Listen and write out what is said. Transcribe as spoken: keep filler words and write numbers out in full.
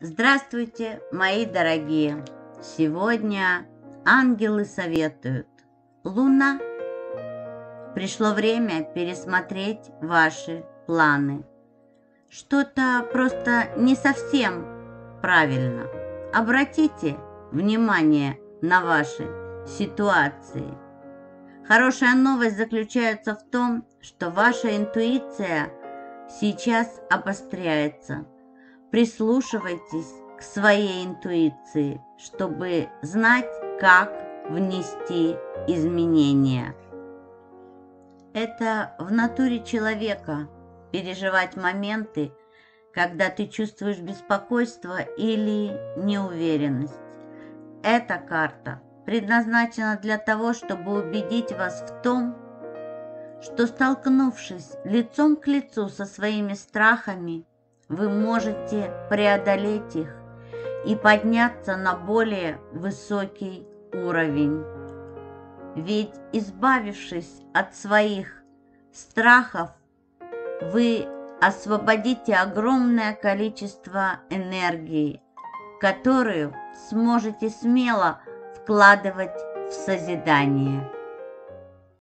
Здравствуйте, мои дорогие! Сегодня ангелы советуют. Луна, пришло время пересмотреть ваши планы. Что-то просто не совсем правильно. Обратите внимание на ваши ситуации. Хорошая новость заключается в том, что ваша интуиция сейчас обостряется. Прислушивайтесь к своей интуиции, чтобы знать, как внести изменения. Это в натуре человека переживать моменты, когда ты чувствуешь беспокойство или неуверенность. Эта карта предназначена для того, чтобы убедить вас в том, что, столкнувшись лицом к лицу со своими страхами, вы можете преодолеть их и подняться на более высокий уровень. Ведь, избавившись от своих страхов, вы освободите огромное количество энергии, которую сможете смело вкладывать в созидание.